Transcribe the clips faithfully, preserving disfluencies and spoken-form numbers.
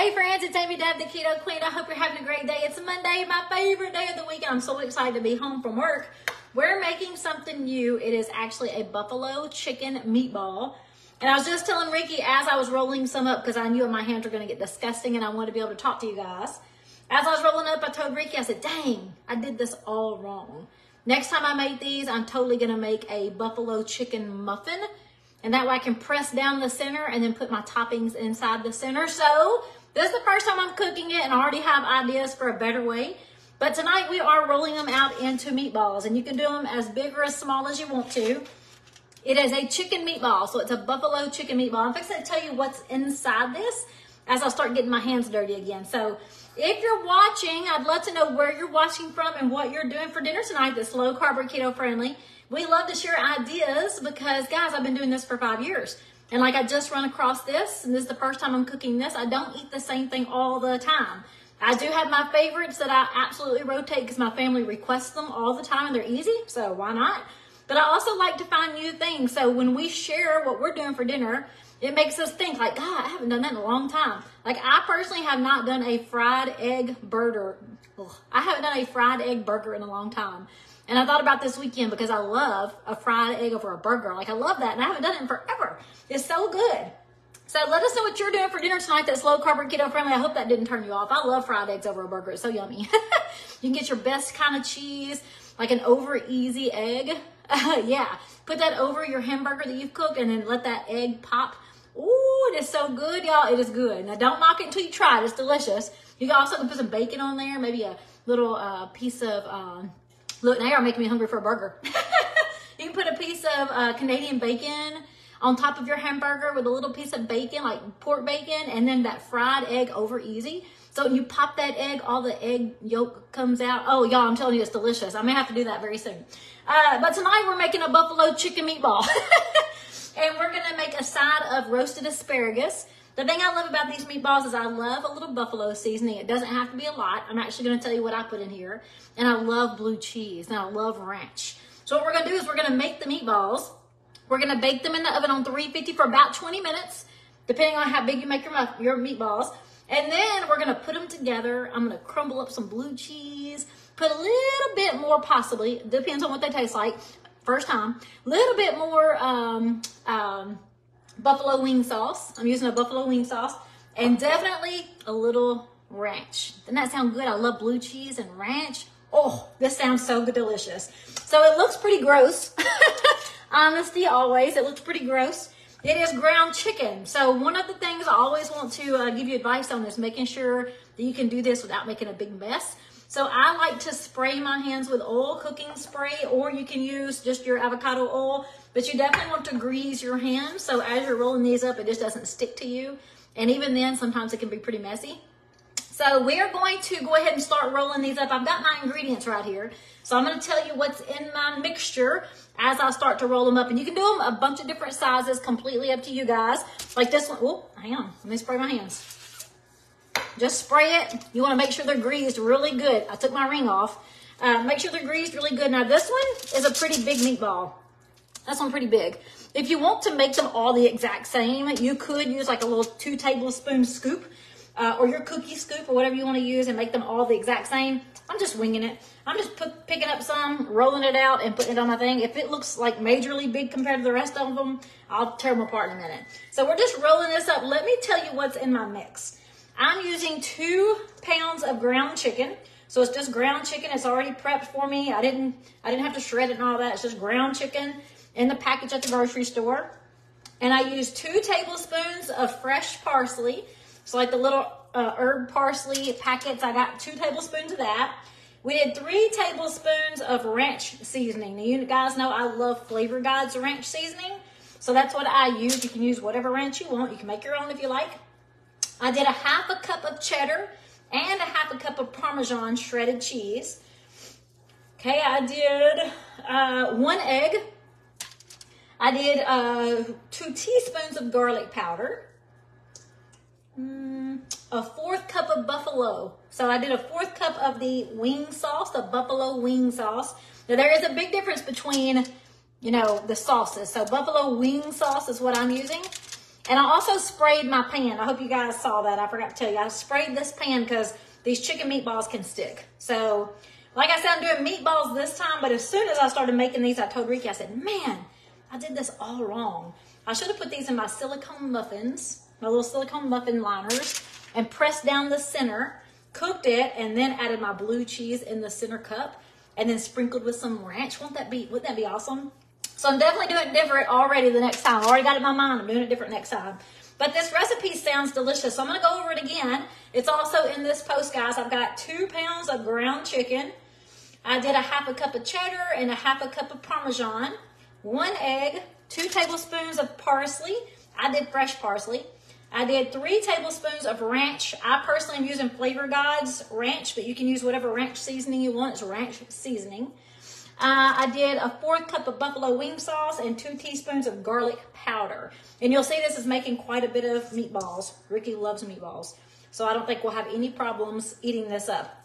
Hey friends, it's Amy Dove, the Keto Queen. I hope you're having a great day. It's Monday, my favorite day of the week, and I'm so excited to be home from work. We're making something new. It is actually a buffalo chicken meatball. And I was just telling Ricky as I was rolling some up, because I knew my hands were going to get disgusting and I wanted to be able to talk to you guys. As I was rolling up, I told Ricky, I said, dang, I did this all wrong. Next time I make these, I'm totally going to make a buffalo chicken muffin. And that way I can press down the center and then put my toppings inside the center. So this is the first time I'm cooking it, and I already have ideas for a better way. But tonight we are rolling them out into meatballs, and you can do them as big or as small as you want to. It is a chicken meatball, so it's a buffalo chicken meatball. I'm fixing to tell you what's inside this as I start getting my hands dirty again. So if you're watching, I'd love to know where you're watching from and what you're doing for dinner tonight that's low carb or keto friendly. We love to share ideas because, guys, I've been doing this for five years. And like I just run across this, and this is the first time I'm cooking this. I don't eat the same thing all the time. I do have my favorites that I absolutely rotate because my family requests them all the time and they're easy, so why not? But I also like to find new things. So when we share what we're doing for dinner, it makes us think like, God, I haven't done that in a long time. Like I personally have not done a fried egg burger. Ugh, I haven't done a fried egg burger in a long time. And I thought about this weekend because I love a fried egg over a burger. Like I love that, and I haven't done it in forever. It's so good. So let us know what you're doing for dinner tonight that's low carb or keto friendly. I hope that didn't turn you off. I love fried eggs over a burger. It's so yummy. You can get your best kind of cheese, like an over easy egg. Uh, yeah, put that over your hamburger that you've cooked and then let that egg pop. Ooh, it is so good, y'all. It is good. Now, don't knock it until you try it. It's delicious. You can also put some bacon on there, maybe a little uh, piece of, um, look, now you're making me hungry for a burger. You can put a piece of uh, Canadian bacon on top of your hamburger with a little piece of bacon, like pork bacon, and then that fried egg over easy. So when you pop that egg, all the egg yolk comes out. Oh, y'all, I'm telling you, it's delicious. I may have to do that very soon. Uh, but tonight we're making a buffalo chicken meatball. And we're going to make a side of roasted asparagus. The thing I love about these meatballs is I love a little buffalo seasoning. It doesn't have to be a lot. I'm actually going to tell you what I put in here. And I love blue cheese. And I love ranch. So what we're going to do is we're going to make the meatballs. We're going to bake them in the oven on three fifty for about twenty minutes, depending on how big you make your, your meatballs. And then we're going to put them together. I'm going to crumble up some blue cheese, put a little bit more possibly, depends on what they taste like, first time, a little bit more um, um, buffalo wing sauce. I'm using a buffalo wing sauce, and definitely a little ranch. Doesn't that sound good? I love blue cheese and ranch. Oh, this sounds so delicious. So it looks pretty gross. Honesty always, it looks pretty gross. It is ground chicken. So one of the things I always want to uh, give you advice on is making sure that you can do this without making a big mess. So I like to spray my hands with oil, cooking spray, or you can use just your avocado oil, but you definitely want to grease your hands. So as you're rolling these up, it just doesn't stick to you. And even then, sometimes it can be pretty messy. So we are going to go ahead and start rolling these up. I've got my ingredients right here. So I'm going to tell you what's in my mixture as I start to roll them up. And you can do them a bunch of different sizes, completely up to you guys. Like this one. Oh, hang on. Let me spray my hands. Just spray it. You want to make sure they're greased really good. I took my ring off. Uh, make sure they're greased really good. Now this one is a pretty big meatball. This one pretty big. If you want to make them all the exact same, you could use like a little two tablespoon scoop. Uh, or your cookie scoop or whatever you want to use and make them all the exact same. I'm just winging it. I'm just put, picking up some, rolling it out, and putting it on my thing. If it looks like majorly big compared to the rest of them, I'll tear them apart in a minute. So we're just rolling this up. Let me tell you what's in my mix. I'm using two pounds of ground chicken. So it's just ground chicken. It's already prepped for me. I didn't, I didn't have to shred it and all that. It's just ground chicken in the package at the grocery store. And I use two tablespoons of fresh parsley. So like the little uh, herb parsley packets, I got two tablespoons of that. We did three tablespoons of ranch seasoning. Now you guys know I love Flavor God's ranch seasoning. So that's what I use. You can use whatever ranch you want. You can make your own if you like. I did a half a cup of cheddar and a half a cup of Parmesan shredded cheese. Okay, I did uh, one egg. I did uh, two teaspoons of garlic powder. A fourth cup of buffalo. So I did a fourth cup of the wing sauce, the buffalo wing sauce. Now there is a big difference between, you know, the sauces. So buffalo wing sauce is what I'm using. And I also sprayed my pan. I hope you guys saw that. I forgot to tell you. I sprayed this pan because these chicken meatballs can stick. So like I said, I'm doing meatballs this time, but as soon as I started making these, I told Ricky, I said, man, I did this all wrong. I should have put these in my silicone muffins, my little silicone muffin liners, and pressed down the center, cooked it, and then added my blue cheese in the center cup, and then sprinkled with some ranch. Won't that be, wouldn't that be awesome? So I'm definitely doing different already the next time. I already got it in my mind. I'm doing it different next time. But this recipe sounds delicious. So I'm going to go over it again. It's also in this post, guys. I've got two pounds of ground chicken. I did a half a cup of cheddar and a half a cup of Parmesan, one egg, two tablespoons of parsley. I did fresh parsley. I did three tablespoons of ranch. I personally am using Flavor God's ranch, but you can use whatever ranch seasoning you want. It's ranch seasoning. Uh, I did a fourth cup of buffalo wing sauce and two teaspoons of garlic powder. And you'll see this is making quite a bit of meatballs. Ricky loves meatballs, so I don't think we'll have any problems eating this up.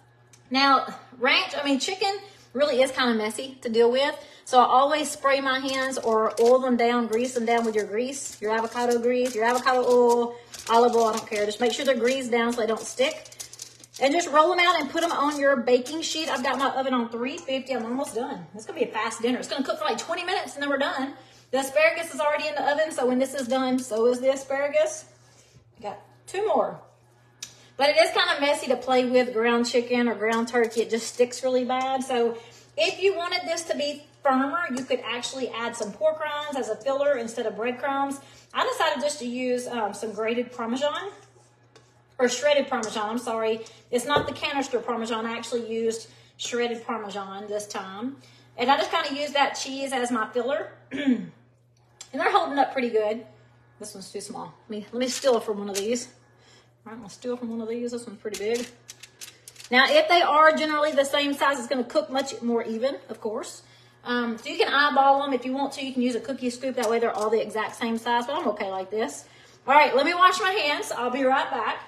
Now, ranch, I mean, chicken really is kind of messy to deal with. So I always spray my hands or oil them down, grease them down with your grease, your avocado grease, your avocado oil, olive oil, I don't care. Just make sure they're greased down so they don't stick. And just roll them out and put them on your baking sheet. I've got my oven on three fifty. I'm almost done. It's going to be a fast dinner. It's going to cook for like twenty minutes and then we're done. The asparagus is already in the oven. So when this is done, so is the asparagus. We got two more. But it is kind of messy to play with ground chicken or ground turkey. It just sticks really bad. So if you wanted this to be firmer, you could actually add some pork rinds as a filler instead of breadcrumbs. I decided just to use um, some grated Parmesan. Or shredded Parmesan, I'm sorry. It's not the canister Parmesan. I actually used shredded Parmesan this time. And I just kind of used that cheese as my filler. And they're holding up pretty good. This one's too small. Let me, let me steal from one of these. All right, I'm gonna steal from one of these. This one's pretty big. Now, if they are generally the same size, it's gonna cook much more even, of course. Um, so you can eyeball them if you want to. You can use a cookie scoop. That way they're all the exact same size, but I'm okay like this. All right, let me wash my hands. I'll be right back.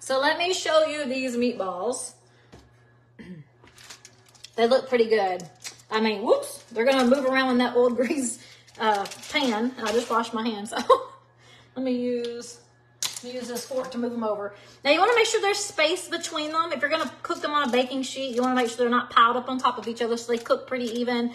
So let me show you these meatballs. They look pretty good. I mean, whoops, they're gonna move around in that old grease uh, pan. And I just washed my hands. So let me use, let me use this fork to move them over. Now you wanna make sure there's space between them. If you're gonna cook them on a baking sheet, you wanna make sure they're not piled up on top of each other so they cook pretty even.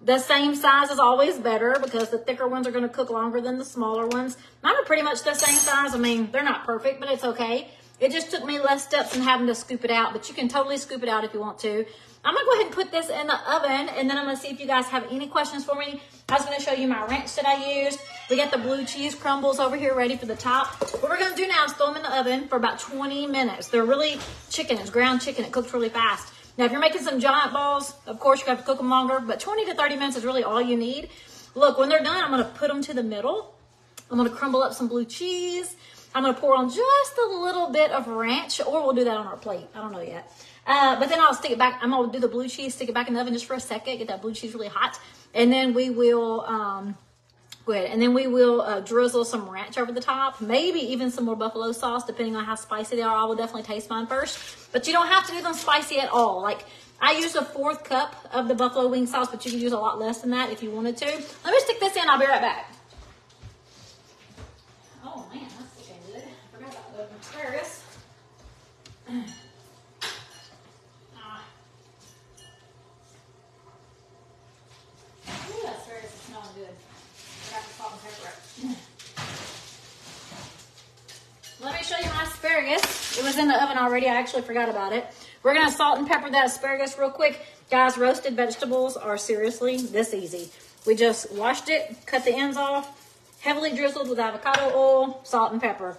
The same size is always better because the thicker ones are gonna cook longer than the smaller ones. Mine are pretty much the same size. I mean, they're not perfect, but it's okay. It just took me less steps than having to scoop it out, but you can totally scoop it out if you want to. I'm gonna go ahead and put this in the oven, and then I'm gonna see if you guys have any questions for me. I was gonna show you my ranch that I used. We got the blue cheese crumbles over here ready for the top. What we're gonna do now is throw them in the oven for about twenty minutes. They're really chicken, it's ground chicken, it cooks really fast. Now, if you're making some giant balls, of course you have to cook them longer, but twenty to thirty minutes is really all you need. Look, when they're done, I'm gonna put them to the middle. I'm gonna crumble up some blue cheese. I'm gonna pour on just a little bit of ranch, or we'll do that on our plate. I don't know yet. Uh, but then I'll stick it back. I'm gonna do the blue cheese, stick it back in the oven just for a second, get that blue cheese really hot. And then we will, um, go ahead, and then we will uh, drizzle some ranch over the top, maybe even some more buffalo sauce, depending on how spicy they are. I will definitely taste mine first. But you don't have to do them spicy at all. Like, I used a fourth cup of the buffalo wing sauce, but you can use a lot less than that if you wanted to. Let me stick this in, I'll be right back. Oh, man. Asparagus. Ah. Ooh, that asparagus is smelling good. I got the salt and pepper up. Let me show you my asparagus. It was in the oven already. I actually forgot about it. We're gonna salt and pepper that asparagus real quick. Guys, roasted vegetables are seriously this easy. We just washed it, cut the ends off, heavily drizzled with avocado oil, salt and pepper.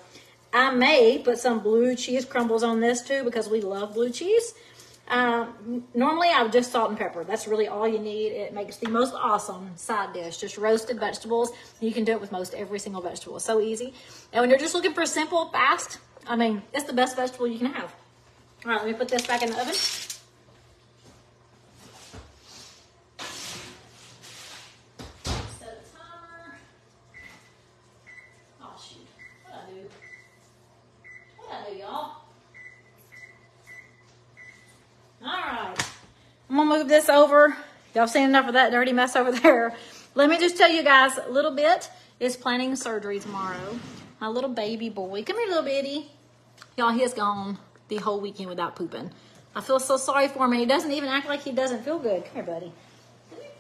I may put some blue cheese crumbles on this too because we love blue cheese. Um, normally I would just salt and pepper. That's really all you need. It makes the most awesome side dish. Just roasted vegetables. You can do it with most every single vegetable. So easy. And when you're just looking for simple, fast, I mean, it's the best vegetable you can have. All right, let me put this back in the oven. I'm gonna move this over. Y'all seen enough of that dirty mess over there. Let me just tell you guys a little bit. Is planning surgery tomorrow. My little baby boy. Come here, little bitty. Y'all, he has gone the whole weekend without pooping. I feel so sorry for him, and he doesn't even act like he doesn't feel good. Come here, buddy. Come here.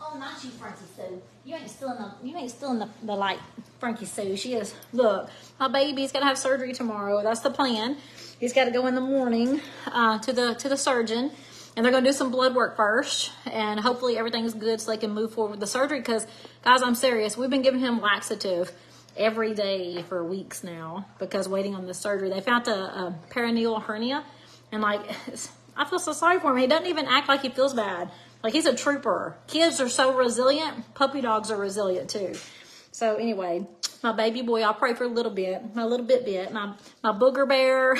Oh, not you, Frankie Sue. You ain't still in the you ain't still in the, the light, Frankie Sue. She is. Look, my baby's gonna have surgery tomorrow. That's the plan. He's gotta go in the morning uh, to the to the surgeon. And they're going to do some blood work first, and hopefully everything's good so they can move forward with the surgery. Because, guys, I'm serious. We've been giving him laxative every day for weeks now because waiting on the surgery. They found a, a perineal hernia, and, like, I feel so sorry for him. He doesn't even act like he feels bad. Like, he's a trooper. Kids are so resilient. Puppy dogs are resilient, too. So, anyway, my baby boy, I'll pray for a little bit, my little bit bit, my, my booger bear,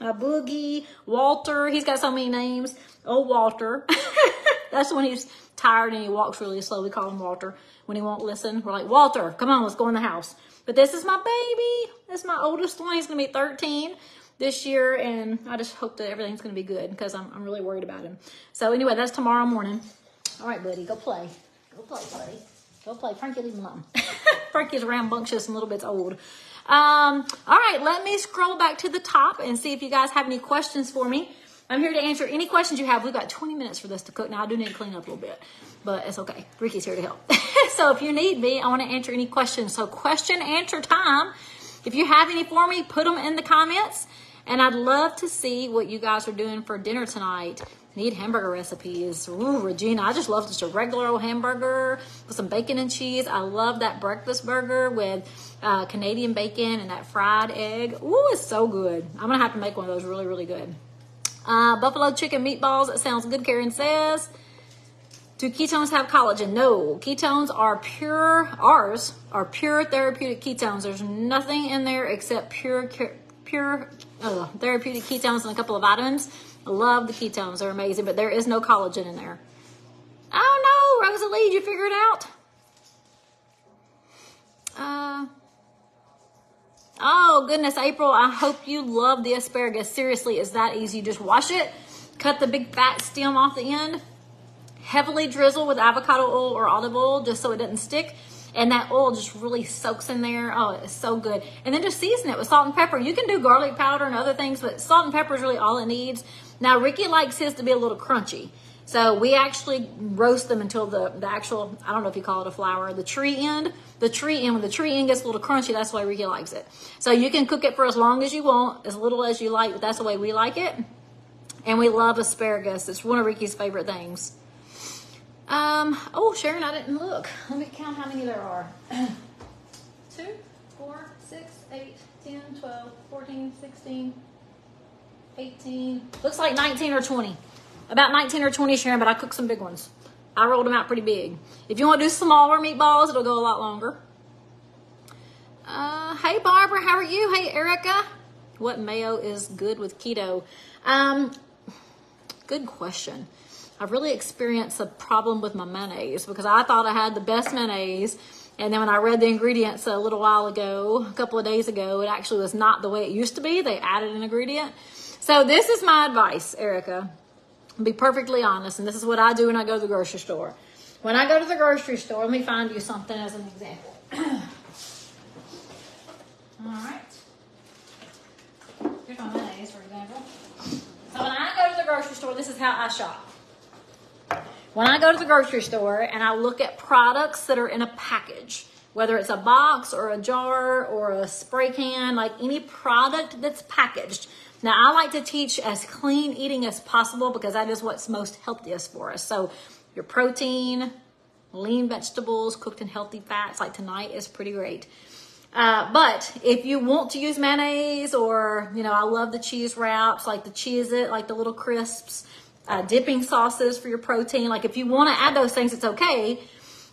my boogie, Walter. He's got so many names. Oh, Walter. That's when he's tired and he walks really slow. We call him Walter. When he won't listen, we're like, Walter, come on, let's go in the house. But this is my baby. This is my oldest one. He's going to be thirteen this year. And I just hope that everything's going to be good because I'm, I'm really worried about him. So anyway, that's tomorrow morning. All right, buddy, go play. Go play, buddy. Go play. Frankie, leave him alone. Frankie's rambunctious and a little bit old. Um, all right, let me scroll back to the top and see if you guys have any questions for me. I'm here to answer any questions you have. We've got twenty minutes for this to cook. Now, I do need to clean up a little bit, but it's okay. Ricky's here to help. So if you need me, I want to answer any questions. So question answer time. If you have any for me, put them in the comments. And I'd love to see what you guys are doing for dinner tonight. Need hamburger recipes. Ooh, Regina, I just love just a regular old hamburger with some bacon and cheese. I love that breakfast burger with uh, Canadian bacon and that fried egg. Ooh, it's so good. I'm going to have to make one of those really, really good. Uh, buffalo chicken meatballs. It sounds good, Karen says. Do ketones have collagen? No. Ketones are pure, ours are pure therapeutic ketones. There's nothing in there except pure, pure uh, therapeutic ketones and a couple of vitamins. I love the ketones. They're amazing, but there is no collagen in there. Oh, no. Rosalie, did you figure it out? Uh, oh, goodness, April. I hope you love the asparagus. Seriously, it's that easy. Just wash it, cut the big fat stem off the end, heavily drizzle with avocado oil or olive oil just so it doesn't stick. And that oil just really soaks in there. Oh, it's so good. And then just season it with salt and pepper. You can do garlic powder and other things, but salt and pepper is really all it needs. Now, Ricky likes his to be a little crunchy. So we actually roast them until the, the actual, I don't know if you call it a flour, the tree end. The tree end, when the tree end gets a little crunchy, that's the way Ricky likes it. So you can cook it for as long as you want, as little as you like, but that's the way we like it. And we love asparagus. It's one of Ricky's favorite things. Um, oh, Sharon, I didn't look. Let me count how many there are. two, four, six, eight, ten, twelve, fourteen, sixteen, eighteen. Looks like nineteen or twenty. About nineteen or twenty, Sharon, but I cooked some big ones. I rolled them out pretty big. If you want to do smaller meatballs, it'll go a lot longer. Uh, hey, Barbara, how are you? Hey, Erica. What mayo is good with keto? Um, good question. I've really experienced a problem with my mayonnaise because I thought I had the best mayonnaise. And then when I read the ingredients a little while ago, a couple of days ago, it actually was not the way it used to be. They added an ingredient. So this is my advice, Erica. I'll be perfectly honest. And this is what I do when I go to the grocery store. When I go to the grocery store, let me find you something as an example. All right. Here's my mayonnaise, for example. So when I go to the grocery store, this is how I shop. When I go to the grocery store and I look at products that are in a package, whether it's a box or a jar or a spray can, like any product that's packaged. Now, I like to teach as clean eating as possible because that is what's most healthiest for us. So your protein, lean vegetables, cooked in healthy fats like tonight is pretty great. Uh, but if you want to use mayonnaise, or, you know, I love the cheese wraps, like the Cheez-It, like the little crisps, uh, dipping sauces for your protein. Like if you want to add those things, it's okay.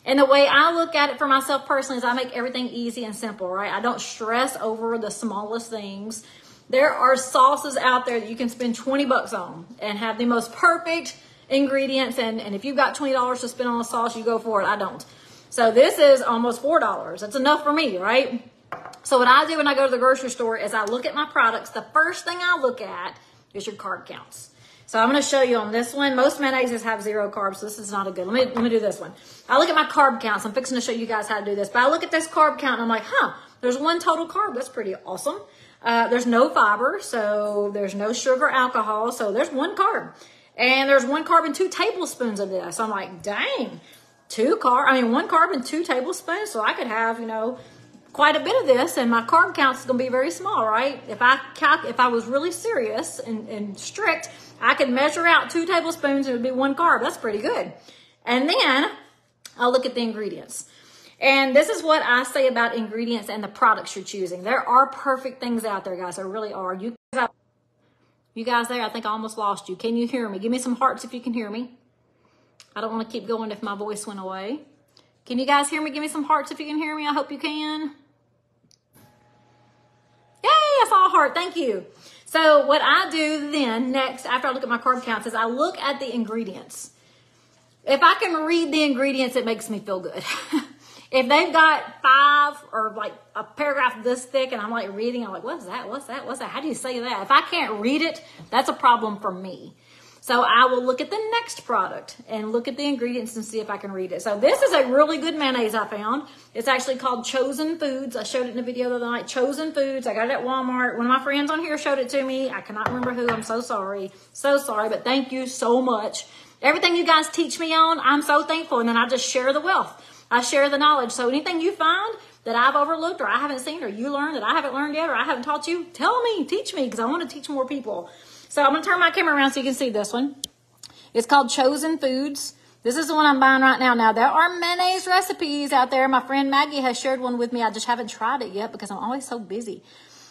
And the way I look at it for myself personally is I make everything easy and simple, right? I don't stress over the smallest things. There are sauces out there that you can spend twenty bucks on and have the most perfect ingredients. And, and if you've got twenty dollars to spend on a sauce, you go for it. I don't. So this is almost four dollars. That's enough for me, right? So what I do when I go to the grocery store is I look at my products. The first thing I look at is your carb counts. So I'm going to show you on this one. Most mayonnaises have zero carbs, so this is not a good. Let me, let me do this one. I look at my carb counts. I'm fixing to show you guys how to do this. But I look at this carb count, and I'm like, huh, there's one total carb. That's pretty awesome. Uh, there's no fiber, so there's no sugar, alcohol. So there's one carb. And there's one carb and two tablespoons of this. So I'm like, dang. Two carb, I mean, one carb and two tablespoons. So I could have, you know, quite a bit of this, and my carb count is going to be very small, right? If I calc, if I was really serious and, and strict, I could measure out two tablespoons. It would be one carb. That's pretty good. And then I'll look at the ingredients. And this is what I say about ingredients and the products you're choosing. There are perfect things out there, guys. There really are. You guys, you guys there, I think I almost lost you. Can you hear me? Give me some hearts if you can hear me. I don't want to keep going if my voice went away. Can you guys hear me? Give me some hearts if you can hear me. I hope you can. Yay, I saw a heart. Thank you. So what I do then next, after I look at my carb counts, is I look at the ingredients. If I can read the ingredients, it makes me feel good. If they've got five or like a paragraph this thick and I'm like reading, I'm like, what's that? What's that? What's that? How do you say that? If I can't read it, that's a problem for me. So I will look at the next product and look at the ingredients and see if I can read it. So this is a really good mayonnaise I found. It's actually called Chosen Foods. I showed it in a video the other night. Chosen Foods. I got it at Walmart. One of my friends on here showed it to me. I cannot remember who. I'm so sorry. So sorry, but thank you so much. Everything you guys teach me on, I'm so thankful. And then I just share the wealth. I share the knowledge. So anything you find that I've overlooked or I haven't seen or you learned that I haven't learned yet or I haven't taught you, tell me, teach me, because I want to teach more people. So I'm going to turn my camera around so you can see this one. It's called Chosen Foods. This is the one I'm buying right now. Now, there are mayonnaise recipes out there. My friend Maggie has shared one with me. I just haven't tried it yet because I'm always so busy.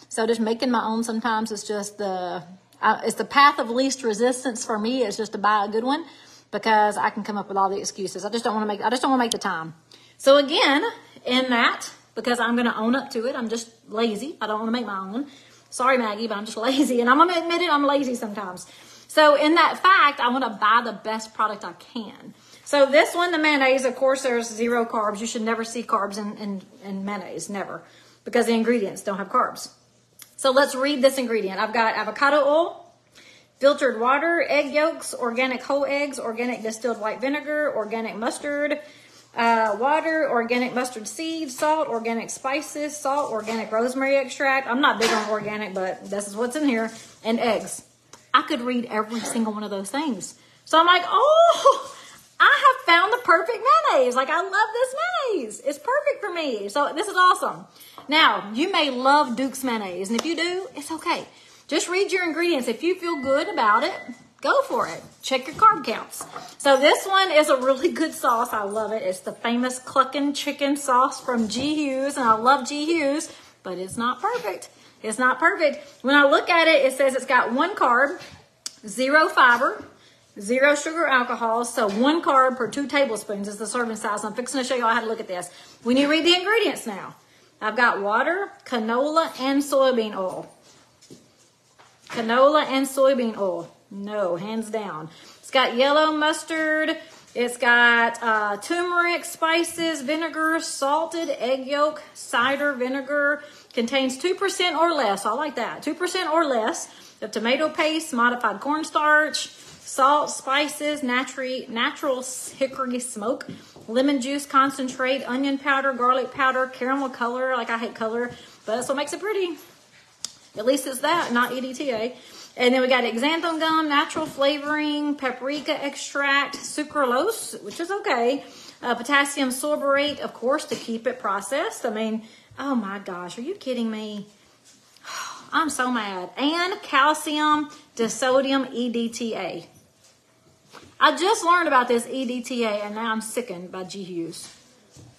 So just making my own sometimes is just the, uh, it's the path of least resistance for me. It's just to buy a good one because I can come up with all the excuses. I just don't want to make, I just don't want to make the time. So again, in that, because I'm going to own up to it, I'm just lazy. I don't want to make my own. Sorry, Maggie, but I'm just lazy. And I'm going to admit it, I'm lazy sometimes. So in that fact, I want to buy the best product I can. So this one, the mayonnaise, of course, there's zero carbs. You should never see carbs in, in, in mayonnaise, never, because the ingredients don't have carbs. So let's read this ingredient. I've got avocado oil, filtered water, egg yolks, organic whole eggs, organic distilled white vinegar, organic mustard, Uh, water, organic mustard seeds, salt, organic spices, salt, organic rosemary extract. I'm not big on organic, but this is what's in here. And eggs. I could read every single one of those things. So I'm like, oh, I have found the perfect mayonnaise. Like, I love this mayonnaise. It's perfect for me. So this is awesome. Now, you may love Duke's mayonnaise. And if you do, it's okay. Just read your ingredients. If you feel good about it, go for it. Check your carb counts. So this one is a really good sauce. I love it. It's the famous cluckin' chicken sauce from G Hughes, and I love G Hughes, but it's not perfect. It's not perfect. When I look at it, it says it's got one carb, zero fiber, zero sugar alcohol, so one carb per two tablespoons is the serving size. I'm fixing to show y'all how to look at this. When you read the ingredients now, I've got water, canola, and soybean oil. Canola and soybean oil. No, hands down. It's got yellow mustard. It's got uh, turmeric, spices, vinegar, salted egg yolk, cider vinegar. Contains two percent or less. I like that. two percent or less of tomato paste, modified cornstarch, salt, spices, natu- natural hickory smoke, lemon juice concentrate, onion powder, garlic powder, caramel color. Like, I hate color, but that's what makes it pretty. At least it's that, not E D T A. And then we got xanthan gum, natural flavoring, paprika extract, sucralose, which is okay. Uh, potassium sorbate, of course, to keep it processed. I mean, oh my gosh, are you kidding me? I'm so mad. And calcium disodium E D T A. I just learned about this E D T A, and now I'm sickened by G Hughes.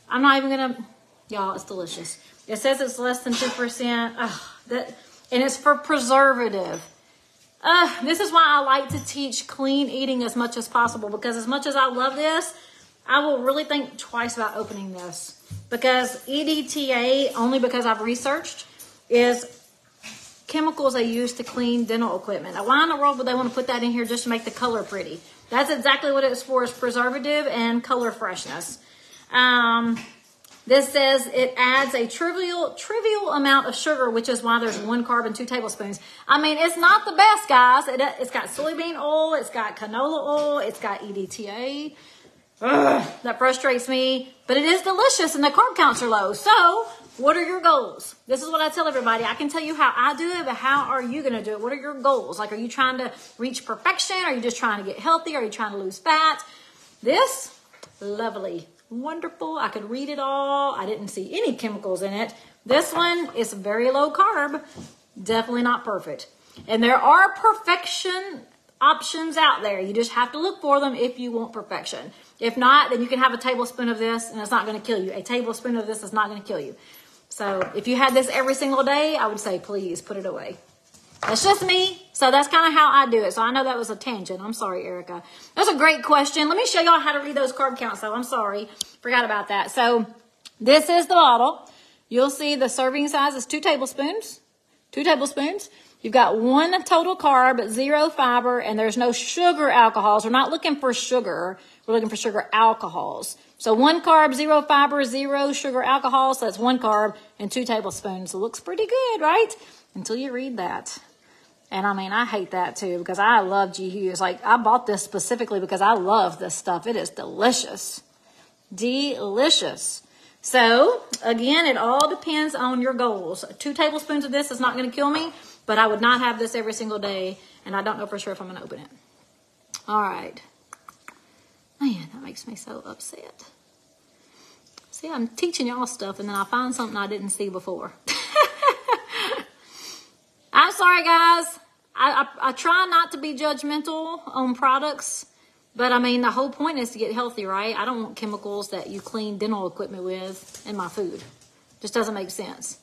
I'm not even going to, y'all, it's delicious. It says it's less than two percent. Oh, that, and it's for preservative. Uh, this is why I like to teach clean eating as much as possible, because as much as I love this, I will really think twice about opening this, because E D T A, only because I've researched, is chemicals they use to clean dental equipment. Why in the world would they want to put that in here just to make the color pretty? That's exactly what it's for, is preservative and color freshness. Um, this says it adds a trivial, trivial amount of sugar, which is why there's one carb and two tablespoons. I mean, it's not the best, guys. It, it's got soybean oil. It's got canola oil. It's got E D T A. Ugh, that frustrates me, but it is delicious and the carb counts are low. So what are your goals? This is what I tell everybody. I can tell you how I do it, but how are you going to do it? What are your goals? Like, are you trying to reach perfection? Are you just trying to get healthy? Are you trying to lose fat? This, lovely, wonderful. I could read it all. I didn't see any chemicals in it. This one is very low carb. Definitely not perfect. And there are perfection options out there. You just have to look for them if you want perfection. If not, then you can have a tablespoon of this and it's not going to kill you. A tablespoon of this is not going to kill you. So if you had this every single day, I would say, please put it away. That's just me. So that's kind of how I do it. So I know that was a tangent. I'm sorry, Erica. That's a great question. Let me show y'all how to read those carb counts though. I'm sorry. Forgot about that. So this is the bottle. You'll see the serving size is two tablespoons, two tablespoons. You've got one total carb, zero fiber, and there's no sugar alcohols. We're not looking for sugar. We're looking for sugar alcohols. So one carb, zero fiber, zero sugar alcohols. So that's one carb and two tablespoons. It looks pretty good, right? Until you read that. And I mean, I hate that too, because I love G Hughes. Like, I bought this specifically because I love this stuff. It is delicious. Delicious. So again, it all depends on your goals. Two tablespoons of this is not going to kill me, but I would not have this every single day. And I don't know for sure if I'm going to open it. All right. Man, that makes me so upset. See, I'm teaching y'all stuff, and then I find something I didn't see before. I'm sorry, guys. I, I, I try not to be judgmental on products, but, I mean, the whole point is to get healthy, right? I don't want chemicals that you clean dental equipment with in my food. Just doesn't make sense.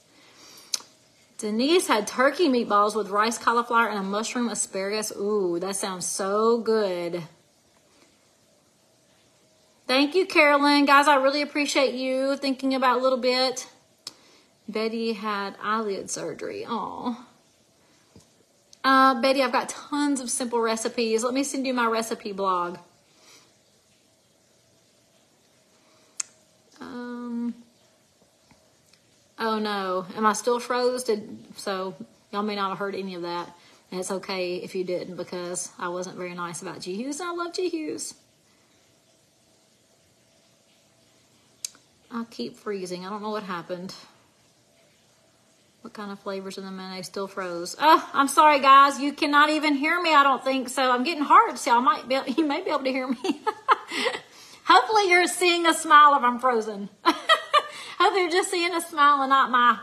Denise had turkey meatballs with rice, cauliflower, and a mushroom asparagus. Ooh, that sounds so good. Thank you, Carolyn. Guys, I really appreciate you thinking about a little bit. Betty had eyelid surgery. Aw. Uh, Betty, I've got tons of simple recipes. Let me send you my recipe blog. Um. Oh, no. Am I still froze? Did, so y'all may not have heard any of that. And it's okay if you didn't, because I wasn't very nice about G Hughes. And I love G Hughes. I keep freezing. I don't know what happened. What kind of flavors in the mayonnaise? Still froze. Oh, I'm sorry, guys. You cannot even hear me, I don't think. So I'm getting hard. So I might be, you may be able to hear me. Hopefully you're seeing a smile if I'm frozen. Hopefully you're just seeing a smile and not my.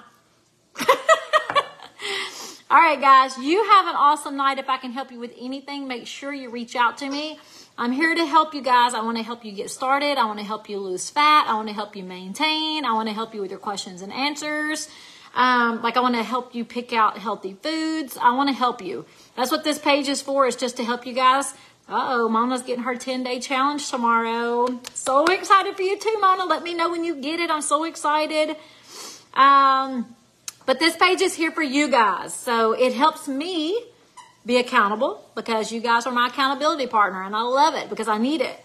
All right, guys. You have an awesome night. If I can help you with anything, make sure you reach out to me. I'm here to help you guys. I want to help you get started. I want to help you lose fat. I want to help you maintain. I want to help you with your questions and answers. Um, like, I want to help you pick out healthy foods. I want to help you. That's what this page is for, is just to help you guys. Uh-oh, Mona's getting her ten-day challenge tomorrow. So excited for you too, Mona. Let me know when you get it. I'm so excited. Um, but this page is here for you guys. So it helps me be accountable, because you guys are my accountability partner, and I love it because I need it.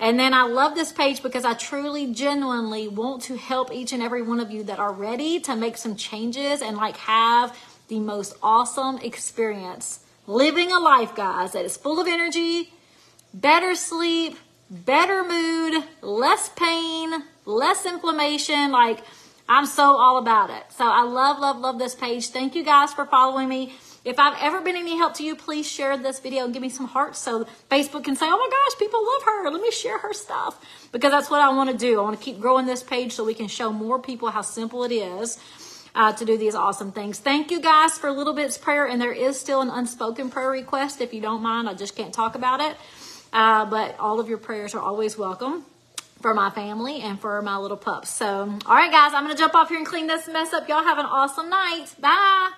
And then I love this page because I truly, genuinely want to help each and every one of you that are ready to make some changes and like have the most awesome experience living a life, guys, that is full of energy, better sleep, better mood, less pain, less inflammation. Like, I'm so all about it. So I love, love, love this page. Thank you guys for following me. If I've ever been any help to you, please share this video and give me some hearts so Facebook can say, oh my gosh, people love her. Let me share her stuff, because that's what I want to do. I want to keep growing this page so we can show more people how simple it is uh, to do these awesome things. Thank you guys for Little Bit's prayer. And there is still an unspoken prayer request. If you don't mind, I just can't talk about it. Uh, but all of your prayers are always welcome. for my family and for my little pups. So, all right, guys, I'm going to jump off here and clean this mess up. Y'all have an awesome night. Bye.